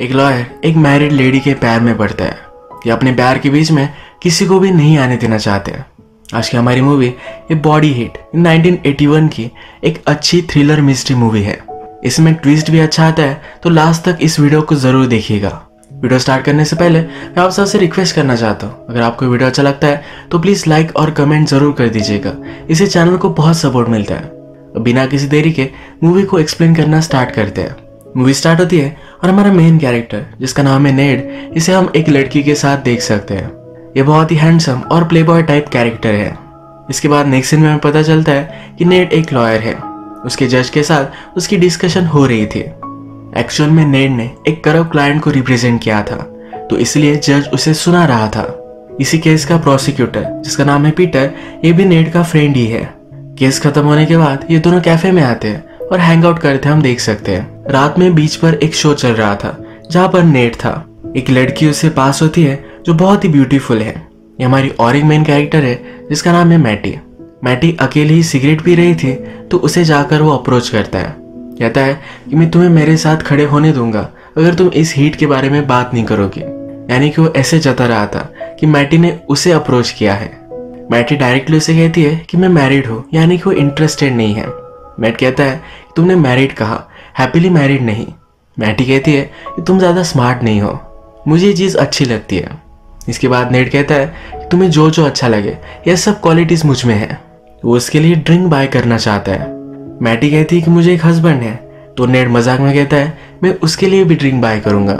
एक लॉयर एक married lady के पैर में पड़ता है या अपने पैर के बीच में किसी को भी नहीं आने देना चाहते हैं। आज की हमारी मूवी ये बॉडी हीट 1981 की एक अच्छी थ्रिलर मिस्ट्री मूवी है। इसमें ट्विस्ट भी अच्छा आता है, तो लास्ट तक इस वीडियो को ज़रूर देखिएगा। वीडियो स्टार्ट करने से पहले मैं आप सबसे रिक्वेस्ट करना चाहता हूँ, अगर आपको वीडियो अच्छा लगता है तो प्लीज़ लाइक और कमेंट ज़रूर कर दीजिएगा, इससे चैनल को बहुत सपोर्ट मिलता है। बिना किसी देरी के मूवी को एक्सप्लेन करना स्टार्ट करते हैं। मूवी स्टार्ट होती है और हमारा मेन कैरेक्टर जिसका नाम है नेड, इसे हम एक लड़की के साथ देख सकते हैं। ये बहुत ही हैंडसम और प्लेबॉय टाइप कैरेक्टर है। इसके बाद नेक्स्ट सीन में हमें पता चलता है कि नेड एक लॉयर है। उसके जज के साथ उसकी डिस्कशन हो रही थी। एक्चुअल में नेड ने एक करप्ट क्लाइंट को रिप्रेजेंट किया था, तो इसलिए जज उसे सुना रहा था। इसी केस का प्रोसिक्यूटर जिसका नाम है पीटर, ये भी नेड का फ्रेंड ही है। केस खत्म होने के बाद ये दोनों कैफे में आते हैं और हैंग आउट करते हम देख सकते हैं। रात में बीच पर एक शो चल रहा था जहाँ पर नेड था। एक लड़की उससे पास होती है जो बहुत ही ब्यूटीफुल है। ये हमारी और एक मेन कैरेक्टर है जिसका नाम है मैटी। मैटी अकेली ही सिगरेट पी रही थी, तो उसे जाकर वो अप्रोच करता है, कहता है कि मैं तुम्हें मेरे साथ खड़े होने दूंगा अगर तुम इस हीट के बारे में बात नहीं करोगे। यानी कि वो ऐसे जता रहा था कि मैटी ने उसे अप्रोच किया है। मैटी डायरेक्टली उसे कहती है कि मैं मैरिड हूँ, यानी कि वो इंटरेस्टेड नहीं है। मैट कहता है कि तुमने मैरिड कहा, हैप्पीली मैरिड नहीं। मैटी कहती है कि तुम ज़्यादा स्मार्ट नहीं हो, मुझे ये चीज़ अच्छी लगती है। इसके बाद नेड कहता है तुम्हें जो जो अच्छा लगे, यह सब क्वालिटीज़ मुझ में है। वो उसके लिए ड्रिंक बाय करना चाहता है। मैटी कहती है कि मुझे एक हस्बैंड है, तो नेड मजाक में कहता है मैं उसके लिए भी ड्रिंक बाय करूँगा।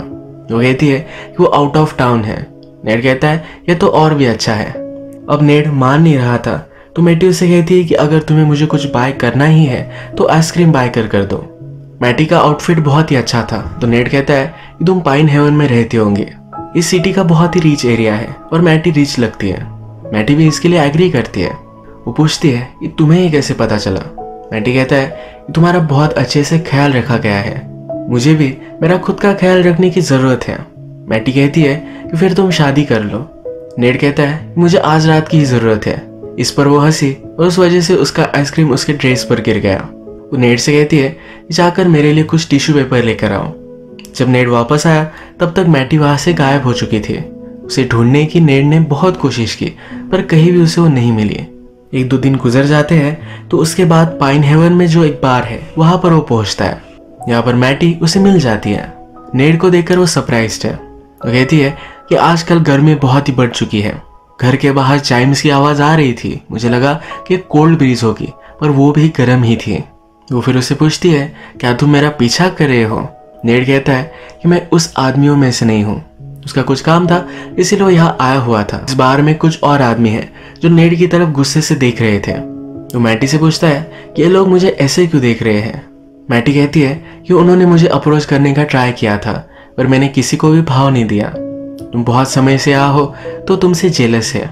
वो कहती है कि वो आउट ऑफ टाउन है। नेड कहता है यह तो और भी अच्छा है। अब नेड मान नहीं रहा था, तो मैटी उससे कहती है कि अगर तुम्हें मुझे कुछ बाय करना ही है तो आइसक्रीम बाय कर दो। मैटी का आउटफिट बहुत ही अच्छा था, तो नेड कहता है कि तुम पाइन हेवन में रहते होंगे, इस सिटी का बहुत ही रिच एरिया है और मैटी रिच लगती है। मैटी भी इसके लिए एग्री करती है। वो पूछती है कि तुम्हें ये कैसे पता चला। मैटी कहता है कि तुम्हारा बहुत अच्छे से ख्याल रखा गया है, मुझे भी मेरा खुद का ख्याल रखने की ज़रूरत है। मैटी कहती है कि फिर तुम शादी कर लो। नेड कहता है मुझे आज रात की ही ज़रूरत है। इस पर वो हंसी और उस वजह से उसका आइसक्रीम उसके ड्रेस पर गिर गया। वो नेड से कहती है जाकर मेरे लिए कुछ टिश्यू पेपर लेकर आओ। जब नेड वापस आया तब तक मैटी वहाँ से गायब हो चुकी थी। उसे ढूंढने की नेड ने बहुत कोशिश की, पर कहीं भी उसे वो नहीं मिली। एक दो दिन गुजर जाते हैं, तो उसके बाद पाइन हेवन में जो एक बार है वहाँ पर वो पहुँचता है। यहाँ पर मैटी उसे मिल जाती है। नेड को देखकर वो सरप्राइज्ड है। वो कहती है कि आजकल गर्मी बहुत ही बढ़ चुकी है। घर के बाहर चाइम्स की आवाज़ आ रही थी, मुझे लगा कि कोल्ड ब्रीज होगी, पर वो भी गर्म ही थी। वो फिर उसे पूछती है क्या तुम मेरा पीछा कर रहे हो। नेड कहता है कि मैं उस आदमियों में से नहीं हूँ, उसका कुछ काम था इसीलिए वो यहाँ आया हुआ था। इस बार में कुछ और आदमी है जो नेड की तरफ गुस्से से देख रहे थे। तो मैटी से पूछता है कि ये लोग मुझे ऐसे क्यों देख रहे हैं। मैटी कहती है कि उन्होंने मुझे अप्रोच करने का ट्राई किया था, पर मैंने किसी को भी भाव नहीं दिया। तुम बहुत समय से आ हो, तो तुमसे जेलस है।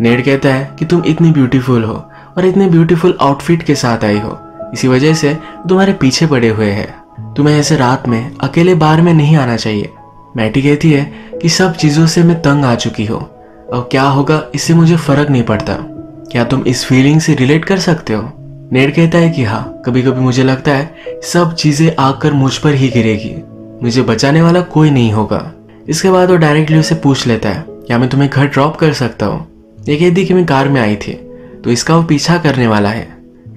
नेड कहता है कि तुम इतनी ब्यूटीफुल हो और इतने ब्यूटीफुल आउटफिट के साथ आई हो, इसी वजह से तुम्हारे पीछे पड़े हुए हैं। तुम्हें ऐसे रात में अकेले बार में नहीं आना चाहिए। मैटी कहती है कि सब चीज़ों से मैं तंग आ चुकी हूँ, अब क्या होगा इससे मुझे फ़र्क नहीं पड़ता। क्या तुम इस फीलिंग से रिलेट कर सकते हो। नेड कहता है कि हाँ, कभी कभी मुझे लगता है सब चीज़ें आकर मुझ पर ही गिरेगी, मुझे बचाने वाला कोई नहीं होगा। इसके बाद वो डायरेक्टली उसे पूछ लेता है क्या मैं तुम्हें घर ड्रॉप कर सकता हूँ। ये कहती कि मैं कार में आई थी, तो इसका वो पीछा करने वाला है।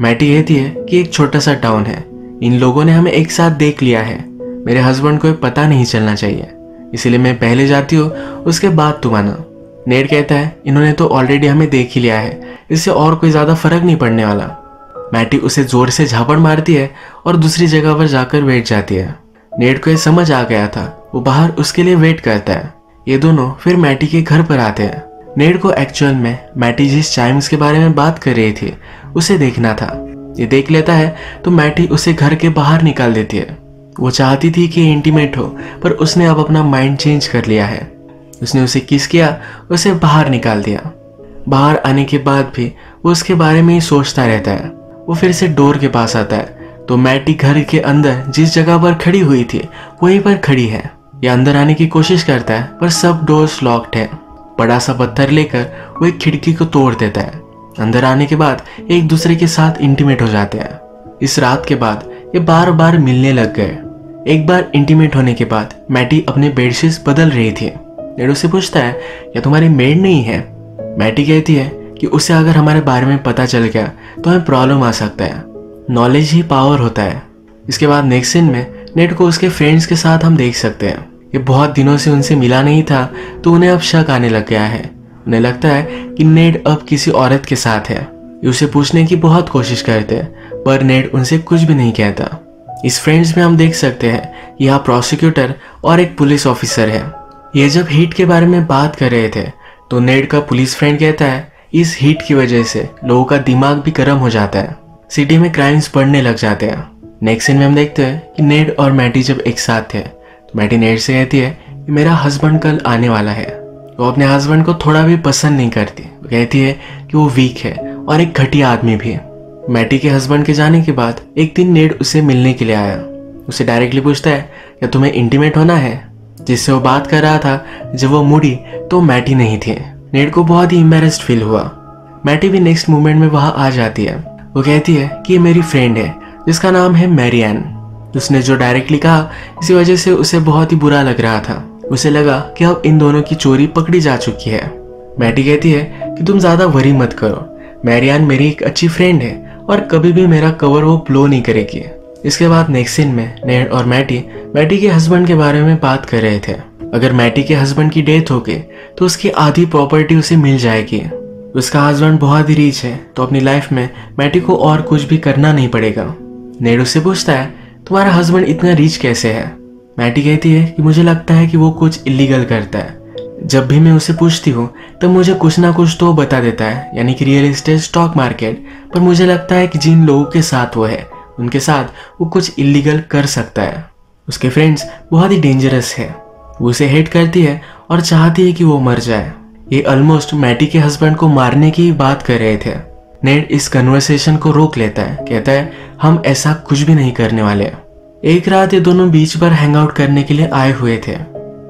मैटी कहती है कि एक छोटा सा टाउन है, इन लोगों ने हमें एक साथ देख लिया है, मेरे हस्बैंड को पता नहीं चलना चाहिए, इसीलिए मैं पहले जाती हूँ, उसके बाद तुम आना। नेड कहता है इन्होंने तो ऑलरेडी हमें देख ही लिया है, इससे और कोई ज़्यादा फर्क नहीं पड़ने वाला। मैटी उसे ज़ोर से झापड़ मारती है और दूसरी जगह पर जाकर बैठ जाती है। नेड को यह समझ आ गया था, वो बाहर उसके लिए वेट करता है। ये दोनों फिर मैटी के घर पर आते हैं। नेड को एक्चुअल में मैटी जिस चाइम्स के बारे में बात कर रही थी उसे देखना था। ये देख लेता है तो मैटी उसे घर के बाहर निकाल देती है। वो चाहती थी कि इंटीमेट हो, पर उसने अब अपना माइंड चेंज कर लिया है। उसने उसे किस किया, उसे बाहर निकाल दिया। बाहर आने के बाद भी वो उसके बारे में ही सोचता रहता है। वो फिर से डोर के पास आता है, तो मैटी घर के अंदर जिस जगह पर खड़ी हुई थी वहीं पर खड़ी है। यह अंदर आने की कोशिश करता है, पर सब डोर्स लॉक्ड है। बड़ा सा पत्थर लेकर वो एक खिड़की को तोड़ देता है। अंदर आने के बाद एक दूसरे के साथ इंटीमेट हो जाते हैं। इस रात के बाद ये बार बार मिलने लग गए। एक बार इंटीमेट होने के बाद मैटी अपने बेडशीट्स बदल रही थी। नेड उससे पूछता है, या तुम्हारी मेड नहीं है? मैटी कहती है कि उसे अगर हमारे बारे में पता चल गया तो हमें प्रॉब्लम आ सकता है, नॉलेज ही पावर होता है। इसके बाद नेक्स्ट सीन में नेड को उसके फ्रेंड्स के साथ हम देख सकते हैं। ये बहुत दिनों से उनसे मिला नहीं था तो उन्हें अब शक आने लग गया है। उन्हें लगता है कि नेड अब किसी औरत के साथ है। उसे पूछने की बहुत कोशिश करते हैं पर नेड उनसे कुछ भी नहीं कहता। इस फ्रेंड्स में हम देख सकते हैं यहाँ प्रोसिक्यूटर और एक पुलिस ऑफिसर है। ये जब हीट के बारे में बात कर रहे थे तो नेड का पुलिस फ्रेंड कहता है इस हीट की वजह से लोगों का दिमाग भी गर्म हो जाता है, सिटी में क्राइम्स बढ़ने लग जाते हैं। नेक्स्ट सीन में हम देखते हैं कि नेड और मैटी जब एक साथ थे तो मैटी नेड से कहती है कि मेरा हस्बैंड कल आने वाला है। वो अपने हस्बैंड को थोड़ा भी पसंद नहीं करती, कहती है कि वो वीक है और एक घटिया आदमी भी है। मैटी के हस्बैंड के जाने के बाद एक दिन नेड उसे मिलने के लिए आया। उसे डायरेक्टली पूछता है क्या तुम्हें इंटीमेट होना है? जिससे वो बात कर रहा था जब वो मुड़ी तो मैटी नहीं थी। नेड को बहुत ही एम्बैरेस्ड फील हुआ। मैटी भी नेक्स्ट मोमेंट में वहाँ आ जाती है। वो कहती है कि ये मेरी फ्रेंड है जिसका नाम है मैरियन। उसने जो डायरेक्टली कहा इसी वजह से उसे बहुत ही बुरा लग रहा था। उसे लगा कि अब इन दोनों की चोरी पकड़ी जा चुकी है। मैटी कहती है कि तुम ज़्यादा वरी मत करो, मैरियन मेरी एक अच्छी फ्रेंड है और कभी भी मेरा कवर वो ब्लो नहीं करेगी। इसके बाद नेक्स्ट सीन में नेड और मैटी के हस्बैंड के बारे में बात कर रहे थे। अगर मैटी के हस्बैंड की डेथ हो गई तो उसकी आधी प्रॉपर्टी उसे मिल जाएगी। उसका हस्बैंड बहुत ही रिच है तो अपनी लाइफ में मैटी को और कुछ भी करना नहीं पड़ेगा। नेड उससे पूछता है तुम्हारा हस्बैंड इतना रिच कैसे है? मैटी कहती है कि मुझे लगता है कि वो कुछ इलीगल करता है। जब भी मैं उसे पूछती हूँ तब तो मुझे कुछ ना कुछ तो बता देता है, यानी कि रियल एस्टेट, स्टॉक मार्केट। पर मुझे लगता है कि जिन लोगों के साथ वो है उनके साथ वो कुछ इलीगल कर सकता है। उसके फ्रेंड्स बहुत ही डेंजरस है। वो उसे हेट करती है और चाहती है कि वो मर जाए। ये ऑलमोस्ट मैटी के हस्बैंड को मारने की बात कर रहे थे। नेड इस कन्वर्सेशन को रोक लेता है, कहता है हम ऐसा कुछ भी नहीं करने वाले। एक रात ये दोनों बीच पर हैंगआउट करने के लिए आए हुए थे।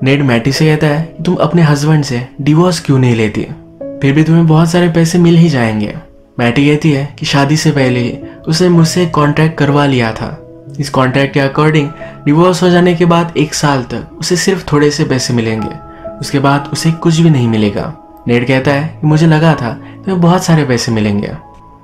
नेड मैटी से कहता है तुम अपने हस्बैंड से डिवोर्स क्यों नहीं लेती, फिर भी तुम्हें बहुत सारे पैसे मिल ही जाएंगे। मैटी कहती है कि शादी से पहले ही उसने मुझसे कॉन्ट्रैक्ट करवा लिया था। इस कॉन्ट्रैक्ट के अकॉर्डिंग डिवोर्स हो जाने के बाद 1 साल तक उसे सिर्फ थोड़े से पैसे मिलेंगे, उसके बाद उसे कुछ भी नहीं मिलेगा। नेड कहता है कि मुझे लगा था तुम्हें बहुत सारे पैसे मिलेंगे।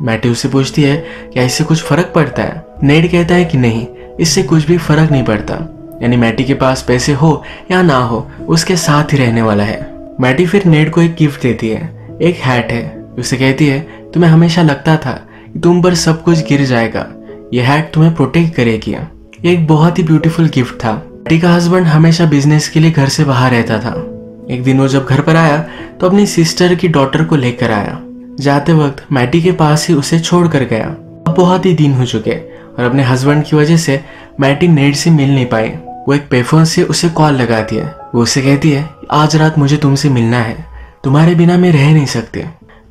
मैटी उससे पूछती है क्या इससे कुछ फर्क पड़ता है? नेड कहता है कि नहीं, इससे कुछ भी फर्क नहीं पड़ता, यानी मैटी के पास पैसे हो या ना हो उसके साथ ही रहने वाला है। मैटी फिर नेड को एक गिफ्ट देती है, एक हैट है। उसे कहती है तुम्हें हमेशा लगता था कि तुम पर सब कुछ गिर जाएगा, ये हैट तुम्हें प्रोटेक्ट करेगी। ये एक बहुत ही ब्यूटीफुल गिफ्ट था। मैटी का हस्बैंड हमेशा बिजनेस के लिए घर से बाहर रहता था। एक दिन वो जब घर पर आया तो अपनी सिस्टर की डॉटर को लेकर आया। जाते वक्त मैटी के पास ही उसे छोड़ कर गया। अब बहुत ही दिन हो चुके और अपने हस्बैंड की वजह से मैटी नेड से मिल नहीं पाई। वो एक पेफोन से उसे कॉल लगाती है। वो उसे कहती है आज रात मुझे तुमसे मिलना है, तुम्हारे बिना मैं रह नहीं सकती।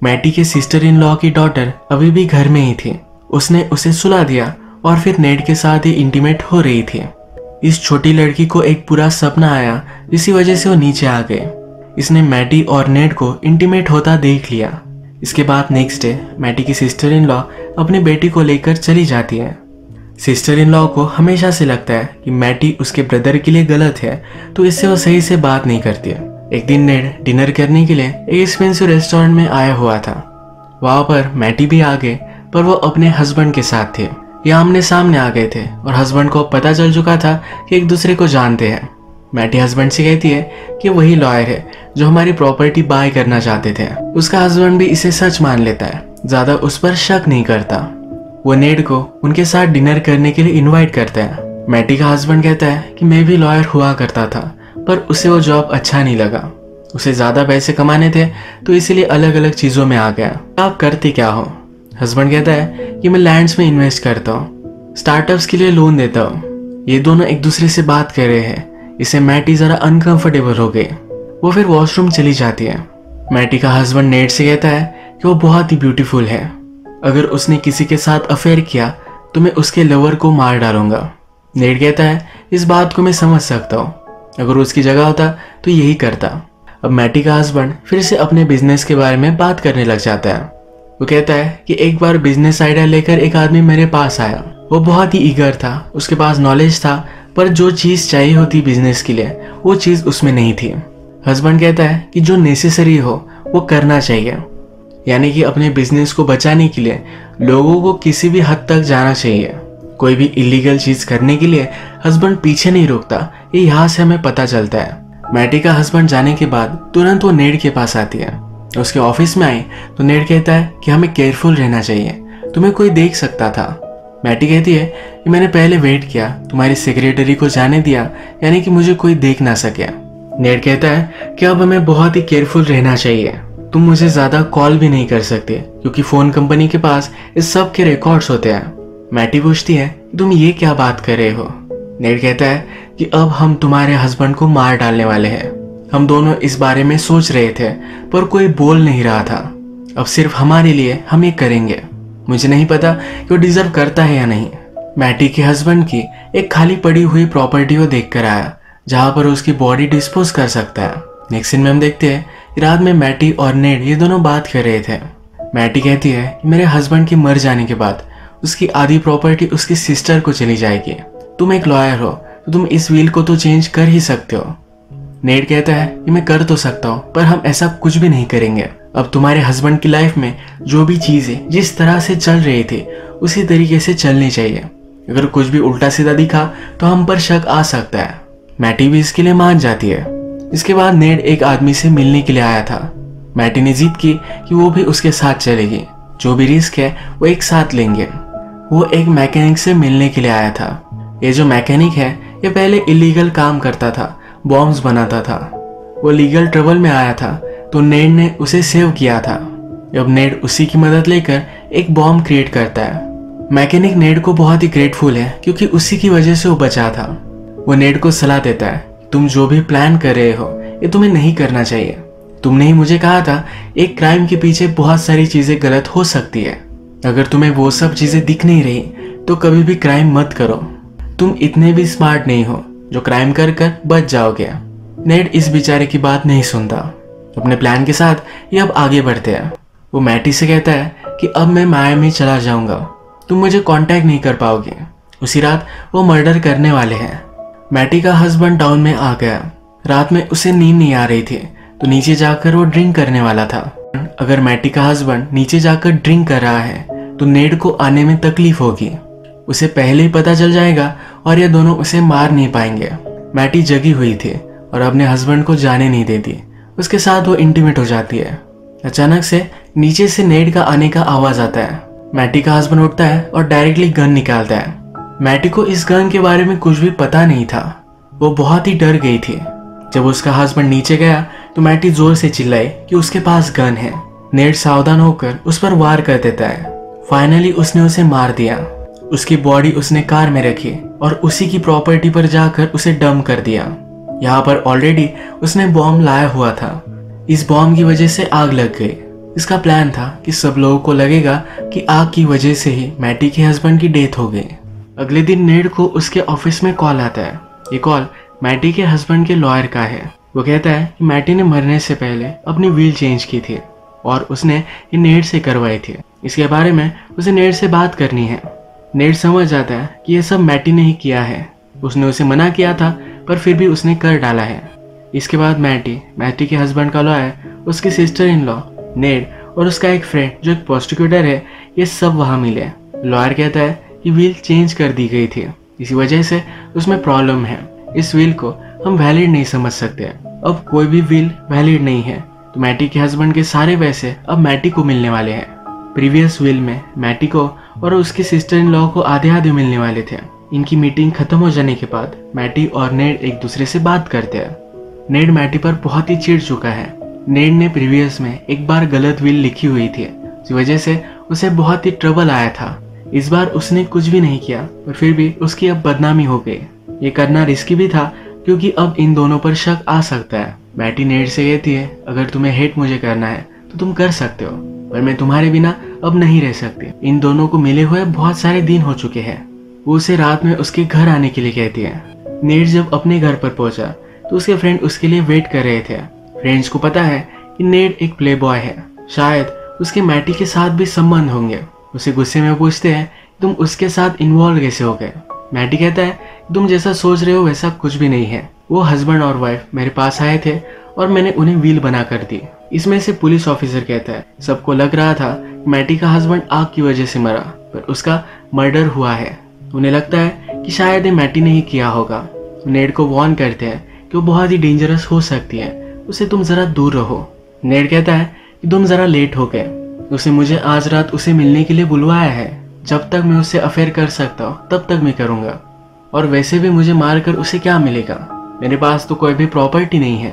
मैटी के सिस्टर इन लॉ की डॉटर अभी भी घर में ही थी। उसने उसे सुला दिया और फिर नेड के साथ ही इंटीमेट हो रही थी। इस छोटी लड़की को एक पूरा सपना आया जिसकी वजह से वो नीचे आ गए। इसने मैटी और नेड को इंटीमेट होता देख लिया। इसके बाद नेक्स्ट डे मैटी की सिस्टर इन लॉ अपनी बेटी को लेकर चली जाती है। सिस्टर इन लॉ को हमेशा से लगता है कि मैटी उसके ब्रदर के लिए गलत है तो इससे वो सही से बात नहीं करती है। एक दिन नेड डिनर करने के लिए एक एक्सपेंसिव रेस्टोरेंट में आया हुआ था। वहाँ पर मैटी भी आ गए पर वो अपने हस्बैंड के साथ थे। ये आमने सामने आ गए थे और हस्बैंड को पता चल चुका था कि एक दूसरे को जानते हैं। मैटी हस्बैंड से कहती है कि वही लॉयर है जो हमारी प्रॉपर्टी बाय करना चाहते थे। उसका हस्बैंड भी इसे सच मान लेता है, ज़्यादा उस पर शक नहीं करता। वो नेड को उनके साथ डिनर करने के लिए इनवाइट करता है। मैटी का हस्बैंड कहता है कि मैं भी लॉयर हुआ करता था पर उसे वो जॉब अच्छा नहीं लगा। उसे ज़्यादा पैसे कमाने थे तो इसीलिए अलग अलग चीज़ों में आ गया। आप करते क्या हो? हस्बैंड कहता है कि मैं लैंड्स में इन्वेस्ट करता हूँ, स्टार्टअप्स के लिए लोन देता हूँ। ये दोनों एक दूसरे से बात कर रहे हैं। इसे मैटी ज़रा अनकंफर्टेबल हो गई। वो फिर वॉशरूम चली जाती है। मैटी का हस्बैंड नेड से कहता है कि वो बहुत ही ब्यूटीफुल है, अगर उसने किसी के साथ अफेयर किया तो मैं उसके लवर को मार डालूंगा। नेड कहता है इस बात को मैं समझ सकता हूँ, अगर उसकी जगह होता तो यही करता। अब मैटी का हस्बैंड फिर से अपने बिजनेस के बारे में बात करने लग जाता है। वो कहता है कि एक बार बिजनेस आइडिया लेकर एक आदमी मेरे पास आया। वो बहुत ही ईगर था, उसके पास नॉलेज था पर जो चीज़ चाहिए होती बिजनेस के लिए वो चीज़ उसमें नहीं थी। हस्बैंड कहता है कि जो नेसेसरी हो वो करना चाहिए, यानी कि अपने बिजनेस को बचाने के लिए लोगों को किसी भी हद तक जाना चाहिए। कोई भी इलीगल चीज़ करने के लिए हस्बैंड पीछे नहीं रोकता, ये यहाँ से हमें पता चलता है। मैटी का हस्बैंड जाने के बाद तुरंत वो नेड के पास आती है। उसके ऑफिस में आई तो नेड कहता है कि हमें केयरफुल रहना चाहिए, तुम्हें कोई देख सकता था। मैटी कहती है कि मैंने पहले वेट किया, तुम्हारी सेक्रेटरी को जाने दिया, यानी कि मुझे कोई देख ना सके। नेड कहता है कि अब हमें बहुत ही केयरफुल रहना चाहिए, तुम मुझे ज़्यादा कॉल भी नहीं कर सकते क्योंकि फ़ोन कंपनी के पास इस सब के रिकॉर्ड्स होते हैं। मैटी पूछती है तुम ये क्या बात कर रहे हो। नेड कहता है कि अब हम तुम्हारे हस्बैंड को मार डालने वाले हैं। हम दोनों इस बारे में सोच रहे थे पर कोई बोल नहीं रहा था, अब सिर्फ हमारे लिए हम ये करेंगे। मुझे नहीं पता कि वो डिज़र्व करता है या नहीं। मैटी के हस्बैंड की एक खाली पड़ी हुई प्रॉपर्टी को देख कर आया, जहाँ पर उसकी बॉडी डिस्पोज कर सकता है। नेक्स्ट सीन में हम देखते हैं रात में मैटी और नेड ये दोनों बात कर रहे थे। मैटी कहती है कि मेरे हस्बैंड के मर जाने के बाद उसकी आधी प्रॉपर्टी उसकी सिस्टर को चली जाएगी, तुम एक लॉयर हो तो तुम इस विल को तो चेंज कर ही सकते हो। नेड कहता है कि मैं कर तो सकता हूँ पर हम ऐसा कुछ भी नहीं करेंगे। अब तुम्हारे हस्बैंड की लाइफ में जो भी चीज़ें जिस तरह से चल रही थी उसी तरीके से चलनी चाहिए। अगर कुछ भी उल्टा सीधा दिखा तो हम पर शक आ सकता है। मैटी भी इसके लिए मान जाती है। इसके बाद नेड एक आदमी से मिलने के लिए आया था। मैटी ने जिद की कि वो भी उसके साथ चलेगी, जो भी रिस्क है वो एक साथ लेंगे। वो एक मैकेनिक से मिलने के लिए आया था। ये जो मैकेनिक है ये पहले इलीगल काम करता था, बॉम्ब्स बनाता था। वो लीगल ट्रबल में आया था तो नेड ने उसे सेव किया था। अब नेड उसी की मदद लेकर एक बॉम्ब क्रिएट करता है। मैकेनिक नेड को बहुत ही ग्रेटफुल है क्योंकि उसी की वजह से वो बचा था। वो नेड को सलाह देता है तुम जो भी प्लान कर रहे हो ये तुम्हें नहीं करना चाहिए। तुमने ही मुझे कहा था एक क्राइम के पीछे बहुत सारी चीज़ें गलत हो सकती है। अगर तुम्हें वो सब चीज़ें दिख नहीं रही तो कभी भी क्राइम मत करो। तुम इतने भी स्मार्ट नहीं हो जो क्राइम कर कर बच जाओगे। नेड इस बेचारे की बात नहीं सुनता। अपने प्लान के साथ ये अब आगे बढ़ते हैं। वो मैटी से कहता है कि अब मैं मायामी चला जाऊँगा, तुम मुझे कॉन्टैक्ट नहीं कर पाओगे। उसी रात वो मर्डर करने वाले हैं। मैटी का हस्बैंड टाउन में आ गया। रात में उसे नींद नहीं आ रही थी तो नीचे जाकर वो ड्रिंक करने वाला था। अगर मैटी का हस्बैंड नीचे जाकर ड्रिंक कर रहा है तो नेड को आने में तकलीफ होगी, उसे पहले ही पता चल जाएगा और ये दोनों उसे मार नहीं पाएंगे। मैटी जगी हुई थी और अपने हस्बैंड को जाने नहीं देती, उसके साथ वो इंटीमेट हो जाती है। अचानक से नीचे से नेड का आने का आवाज़ आता है। मैटी का हस्बैंड उठता है और डायरेक्टली गन निकालता है। मैटी को इस गन के बारे में कुछ भी पता नहीं था, वो बहुत ही डर गई थी। जब उसका हस्बैंड नीचे गया तो मैटी जोर से चिल्लाई कि उसके पास गन है। नेड सावधान होकर उस पर वार कर देता है। फाइनली उसने उसे मार दिया। उसकी बॉडी उसने कार में रखी और उसी की प्रॉपर्टी पर जाकर उसे डंप कर दिया। यहाँ पर ऑलरेडी उसने बॉम्ब लाया हुआ था, इस बॉम्ब की वजह से आग लग गई। इसका प्लान था कि सब लोगों को लगेगा कि आग की वजह से ही मैटी के हस्बैंड की डेथ हो गई। अगले दिन नेड को उसके ऑफिस में कॉल आता है। ये कॉल मैटी के हस्बैंड के लॉयर का है। वो कहता है कि मैटी ने मरने से पहले अपनी व्हील चेंज की थी और उसने ये नेड से करवाई थी। इसके बारे में उसे नेड से बात करनी है। नेड समझ जाता है कि यह सब मैटी ने ही किया है, उसने उसे मना किया था पर फिर भी उसने कर डाला है। इसके बाद मैटी के हस्बैंड का लॉयर, उसकी सिस्टर इन लॉ, नेड और उसका एक फ्रेंड जो एक प्रोसिक्यूटर है, ये सब वहाँ मिले। लॉयर कहता है ये व्हील चेंज कर दी गई थी, इसी वजह से उसमें प्रॉब्लम है। इस व्हील को हम वैलिड नहीं समझ सकते, अब कोई भी व्हील वैलिड नहीं है। तो मैटी के हस्बैंड के सारे पैसे अब मैटी को मिलने वाले हैं। प्रीवियस व्हील में मैटी को और उसकी सिस्टर इन लॉ को आधे आधे मिलने वाले थे। इनकी मीटिंग खत्म हो जाने के बाद मैटी और नेड एक दूसरे से बात करते हैं। नेड मैटी पर बहुत ही चिढ़ चुका है। नेड ने प्रीवियस में एक बार गलत व्हील लिखी हुई थी, इस वजह से उसे बहुत ही ट्रबल आया था। इस बार उसने कुछ भी नहीं किया पर फिर भी उसकी अब बदनामी हो गई। ये करना रिस्की भी था क्योंकि अब इन दोनों पर शक आ सकता है। मैटी नेड से कहती है अगर तुम्हें हेट मुझे करना है तो तुम कर सकते हो, पर मैं तुम्हारे बिना अब नहीं रह सकती। इन दोनों को मिले हुए बहुत सारे दिन हो चुके हैं। वो उसे रात में उसके घर आने के लिए कहती है। नेड जब अपने घर पर पहुंचा तो उसके फ्रेंड उसके लिए वेट कर रहे थे। फ्रेंड्स को पता है कि नेड एक प्ले बॉय है, शायद उसके मैटी के साथ भी संबंध होंगे। उसे गुस्से में पूछते हैं तुम उसके साथ इन्वॉल्व कैसे हो गए। मैटी कहता है तुम जैसा सोच रहे हो वैसा कुछ भी नहीं है। वो हस्बैंड और वाइफ मेरे पास आए थे और मैंने उन्हें व्हील बना कर दी। इसमें से पुलिस ऑफिसर कहता है सबको लग रहा था मैटी का हस्बैंड आग की वजह से मरा, पर उसका मर्डर हुआ है। उन्हें लगता है कि शायद ये मैटी ने ही किया होगा। नेड को वार्न करते हैं कि वो बहुत ही डेंजरस हो सकती है, उसे तुम जरा दूर रहो। नेड कहता है कि तुम जरा लेट हो गए, उसे मुझे आज रात उसे मिलने के लिए बुलवाया है। जब तक मैं उससे अफेयर कर सकता हूँ तब तक मैं करूँगा, और वैसे भी मुझे मारकर उसे क्या मिलेगा, मेरे पास तो कोई भी प्रॉपर्टी नहीं है।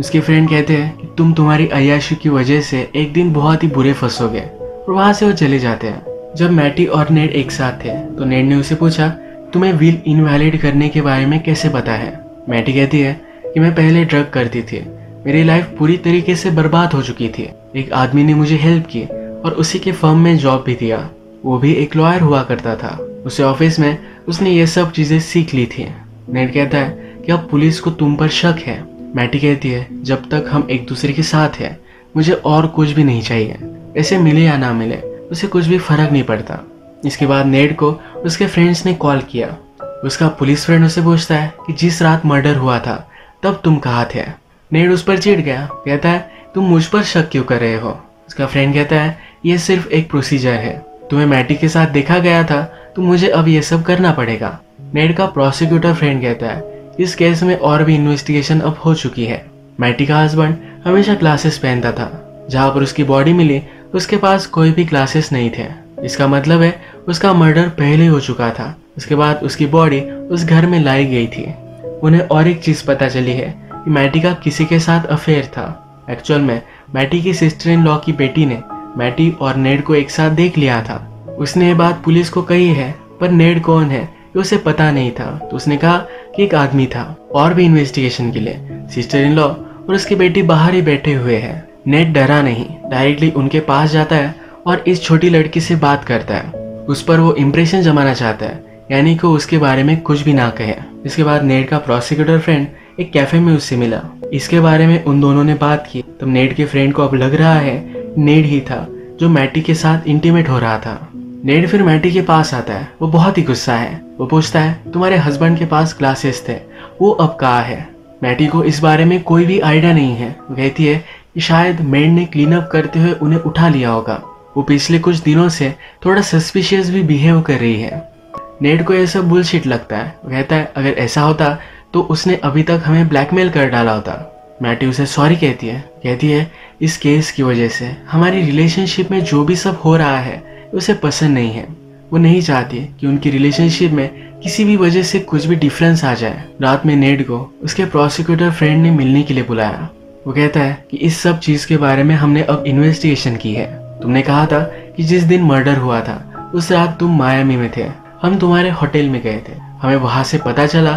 उसके फ्रेंड कहते हैं कि तुम्हारी अय्याशी की वजह से एक दिन बहुत ही बुरे फंसोगे, और वहाँ से वो चले जाते हैं। जब मैटी और नेड एक साथ थे तो नेड ने उसे पूछा तुम्हें व्हील इनवैलिड करने के बारे में कैसे पता है। मैटी कहती है कि मैं पहले ड्रग करती थी, मेरी लाइफ पूरी तरीके से बर्बाद हो चुकी थी। एक आदमी ने मुझे हेल्प की और उसी के फर्म में जॉब भी दिया, वो भी एक लॉयर हुआ करता था। उसे ऑफिस में उसने ये सब चीज़ें सीख ली थी। नेड कहता है कि अब पुलिस को तुम पर शक है। मैटी कहती है जब तक हम एक दूसरे के साथ हैं मुझे और कुछ भी नहीं चाहिए, ऐसे मिले या ना मिले उसे कुछ भी फर्क नहीं पड़ता। इसके बाद नेड को उसके फ्रेंड्स ने कॉल किया। उसका पुलिस फ्रेंड उसे पूछता है कि जिस रात मर्डर हुआ था तब तुम कहाँ थे। नेड उस पर चिढ़ गया, कहता है तुम मुझ पर शक क्यों कर रहे हो। उसका फ्रेंड कहता है यह सिर्फ एक प्रोसीजर है, तुम्हें मैटी के साथ देखा गया था तो मुझे अब यह सब करना पड़ेगा। नेड का प्रोसिक्यूटर फ्रेंड कहता है इस केस में और भी इन्वेस्टिगेशन अब हो चुकी है। मैटी का हस्बैंड हमेशा ग्लासेस पहनता था, जहाँ पर उसकी बॉडी मिली उसके पास कोई भी ग्लासेस नहीं थे। इसका मतलब है उसका मर्डर पहले हो चुका था। उसके बाद उसकी बॉडी उस घर में लाई गई थी। उन्हें और एक चीज़ पता चली है कि मैटी का किसी के साथ अफेयर था। एक्चुअल में मैटी की सिस्टर इन लॉ की बेटी ने मैटी और नेड को एक साथ देख लिया था। उसने ये बात पुलिस को कही है, पर नेड कौन है उसे पता नहीं था, तो उसने कहा कि एक आदमी था। और भी इन्वेस्टिगेशन के लिए सिस्टर इन लॉ और उसकी बेटी बाहर ही बैठे हुए हैं। नेड डरा नहीं, डायरेक्टली उनके पास जाता है और इस छोटी लड़की से बात करता है। उस पर वो इम्प्रेशन जमाना चाहता है, यानी कि उसके बारे में कुछ भी ना कहे। इसके बाद नेड का प्रोसिक्यूटर फ्रेंड एक कैफे में उससे मिला। इसके बारे में उन दोनों ने बात की। तब नेड के फ्रेंड को अब लग रहा है नेड ही था जो मैटी के साथ इंटीमेट हो रहा था। नेड फिर मैटी के पास आता है, वो बहुत ही गुस्सा है। वो पूछता है तुम्हारे हस्बैंड के पास ग्लासेस थे, वो अब कहाँ है। मैटी को इस बारे में कोई भी आइडिया नहीं है। वो कहती है कि शायद मेड ने क्लीन अप करते हुए उन्हें उठा लिया होगा। वो पिछले कुछ दिनों से थोड़ा सस्पिशियस भी बिहेव कर रही है। नेड को ऐसा बुलशिट लगता है। वो कहता है अगर ऐसा होता तो उसने अभी तक हमें ब्लैकमेल कर डाला होता। मैटी उसे सॉरी कहती है, कहती है इस केस की वजह से हमारी रिलेशनशिप में जो भी सब हो रहा है उसे पसंद नहीं है। वो नहीं चाहती कि उनकी रिलेशनशिप में किसी भी वजह से कुछ भी डिफरेंस आ जाए। रात में नेड को उसके प्रोसिक्यूटर फ्रेंड ने मिलने के लिए बुलाया। वो कहता है कि इस सब चीज़ के बारे में हमने अब इन्वेस्टिगेशन की है। तुमने कहा था कि जिस दिन मर्डर हुआ था उस रात तुम मायामी में थे, हम तुम्हारे होटल में गए थे। हमें वहाँ से पता चला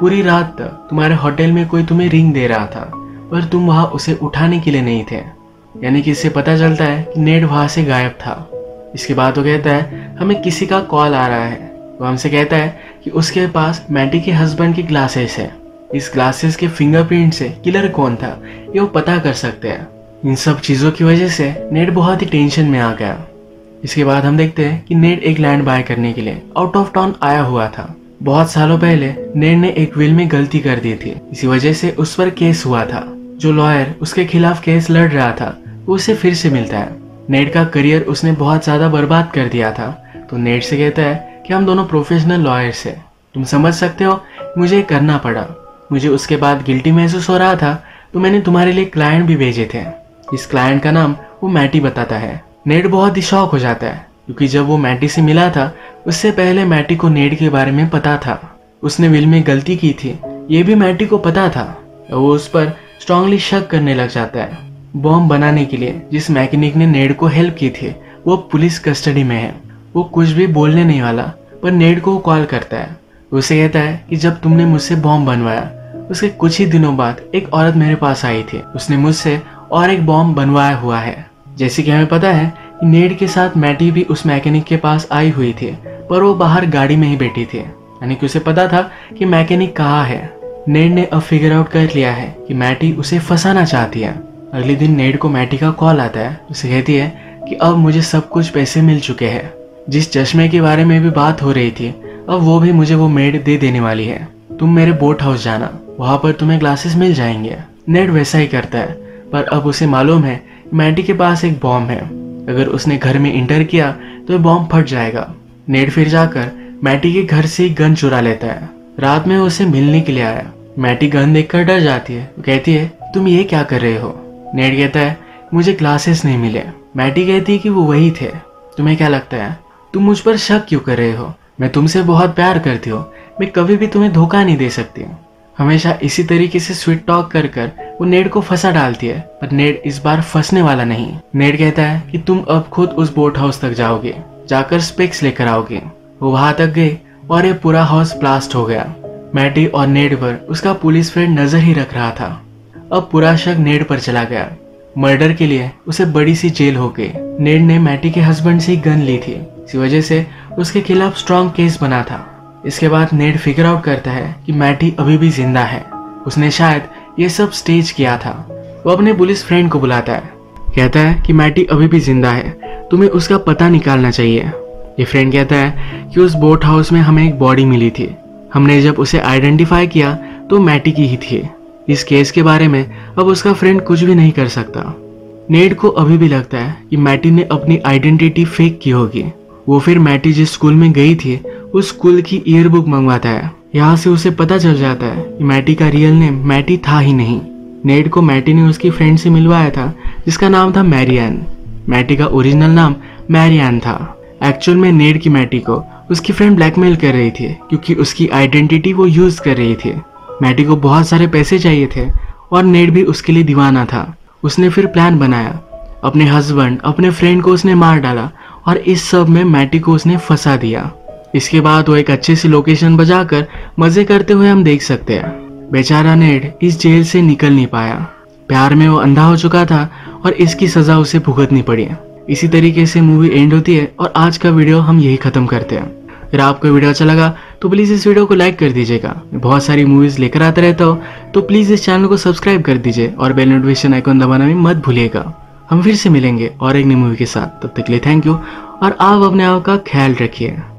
पूरी रात तक तुम्हारे होटल में कोई तुम्हें रिंग दे रहा था, पर तुम वहाँ उसे उठाने के लिए नहीं थे। यानी कि इससे पता चलता है कि नेड वहाँ से गायब था। इसके बाद वो कहता है हमें किसी का कॉल आ रहा है। वो हमसे कहता है कि उसके पास मैटी के हस्बैंड की ग्लासेस है। इस ग्लासेस के फिंगरप्रिंट से किलर कौन था ये वो पता कर सकते हैं। इन सब चीज़ों की वजह से नेड बहुत ही टेंशन में आ गया। इसके बाद हम देखते हैं कि नेड एक लैंड बाय करने के लिए आउट ऑफ टाउन आया हुआ था। बहुत सालों पहले नेड ने एक विल में गलती कर दी थी, इसी वजह से उस पर केस हुआ था। जो लॉयर उसके खिलाफ केस लड़ रहा था वो उसे फिर से मिलता है। नेड का करियर उसने बहुत ज़्यादा बर्बाद कर दिया था, तो नेड से कहता है कि हम दोनों प्रोफेशनल लॉयर्स हैं, तुम समझ सकते हो मुझे करना पड़ा। मुझे उसके बाद गिल्टी महसूस हो रहा था तो मैंने तुम्हारे लिए क्लाइंट भी भेजे थे। इस क्लाइंट का नाम वो मैटी बताता है। नेड बहुत ही शॉक हो जाता है, क्योंकि जब वो मैटी से मिला था उससे पहले मैटी को नेड के बारे में पता था। उसने विल में गलती की थी, ये भी मैटी को पता था। वो उस पर स्ट्रांगली शक करने लग जाता है। बॉम्ब बनाने के लिए जिस मैकेनिक ने नेड को हेल्प की थी वो पुलिस कस्टडी में है। वो कुछ भी बोलने नहीं वाला, पर नेड को कॉल करता है। उसे कहता है कि जब तुमने मुझसे बॉम्ब बनवाया उसके कुछ ही दिनों बाद एक औरत मेरे पास आई थी, उसने मुझसे और एक बॉम्ब बनवाया हुआ है। जैसे कि हमें पता है कि नेड के साथ मैटी भी उस मैकेनिक के पास आई हुई थी, पर वो बाहर गाड़ी में ही बैठी थी। यानी कि उसे पता था कि मैकेनिक कहाँ है। नेड ने अब फिगर आउट कर लिया है कि मैटी उसे फंसाना चाहती है। अगले दिन नेड को मैटी का कॉल आता है। उसे कहती है कि अब मुझे सब कुछ पैसे मिल चुके हैं। जिस चश्मे के बारे में भी बात हो रही थी अब वो भी मुझे वो मेड दे देने वाली है। तुम मेरे बोट हाउस जाना, वहाँ पर तुम्हें ग्लासेस मिल जाएंगे। नेड वैसा ही करता है, पर अब उसे मालूम है मैटी के पास एक बॉम्ब है। अगर उसने घर में इंटर किया तो बॉम्ब फट जाएगा। नेड फिर जाकर मैटी के घर से गन चुरा लेता है। रात में उसे मिलने के लिए आया। मैटी गन देखकर डर जाती है। वो कहती है, तुम ये क्या कर रहे हो? नेड कहता है, मुझे ग्लासेस नहीं मिले। मैटी कहती है कि वो वही थे। तुम्हें क्या लगता है? तुम मुझ पर शक क्यों कर रहे हो? मैं तुमसे बहुत प्यार करती हूँ। मैं कभी भी तुम्हें धोखा नहीं दे सकती हूँ। हमेशा इसी तरीके से स्वीट टॉक कर कर वो नेड को फंसा डालती है, पर नेड इस बार फंसने वाला नहीं। नेड कहता है कि तुम अब खुद उस बोट हाउस तक जाओगे, जाकर स्पेक्स लेकर आओगे। वो वहां तक गए और ये पूरा हाउस ब्लास्ट हो गया। मैटी और नेड पर उसका पुलिस फ्रेंड नजर ही रख रहा था। अब पूरा शक नेड पर चला गया। मर्डर के लिए उसे बड़ी सी जेल हो गई। नेड ने मैटी के हस्बैंड से गन ली थी, इस वजह से उसके खिलाफ स्ट्रॉन्ग केस बना था। इसके बाद नेड फिगर आउट करता है कि मैटी अभी भी जिंदा है। उसने शायद ये सब स्टेज किया था। वो अपने पुलिस फ्रेंड को बुलाता है, कहता है कि मैटी अभी भी जिंदा है, तुम्हें उसका पता निकालना चाहिए। ये फ्रेंड कहता है कि उस बोट हाउस में हमें एक बॉडी मिली थी। हमने जब उसे आइडेंटिफाई किया तो मैटी की ही थी। इस केस के बारे में अब उसका फ्रेंड कुछ भी नहीं कर सकता। नेड को अभी भी लगता है कि मैटी ने अपनी आइडेंटिटी फेक की होगी। वो फिर मैटी जिस स्कूल में गई थी उस स्कूल की ईयरबुक मंगवाता है। यहाँ से उसे पता चल जाता है कि मैटी का रियल नेम मैटी था ही नहीं। नेड को मैटी ने उसकी फ्रेंड से मिलवाया था, जिसका नाम था मैरियन। मैटी का ओरिजिनल नाम मैरियन था। एक्चुअल में नेड की मैटी को उसकी फ्रेंड ब्लैकमेल कर रही थी, क्योंकि उसकी आइडेंटिटी वो यूज कर रही थी। मैटी को बहुत सारे पैसे चाहिए थे और नेड भी उसके लिए दीवाना था। उसने फिर प्लान बनाया। अपने हस्बैंड, अपने फ्रेंड को उसने मार डाला और इस सब में मैटी को उसने फंसा दिया। इसके बाद वो एक अच्छे से लोकेशन बजाकर मजे करते हुए हम देख सकते हैं। बेचारा नेड इस जेल से निकल नहीं पाया। प्यार में वो अंधा हो चुका था और इसकी सजा उसे भुगतनी पड़ी। इसी तरीके से मूवी एंड होती है और आज का वीडियो हम यही खत्म करते हैं। अगर आपको वीडियो अच्छा लगा तो प्लीज़ इस वीडियो को लाइक कर दीजिएगा। मैं बहुत सारी मूवीज़ लेकर आता रहता हूँ, तो प्लीज़ इस चैनल को सब्सक्राइब कर दीजिए और बेल नोटिफिकेशन आइकॉन दबाना भी मत भूलिएगा। हम फिर से मिलेंगे और एक नई मूवी के साथ। तब तक के लिए थैंक यू और आप अपने आप का ख्याल रखिए।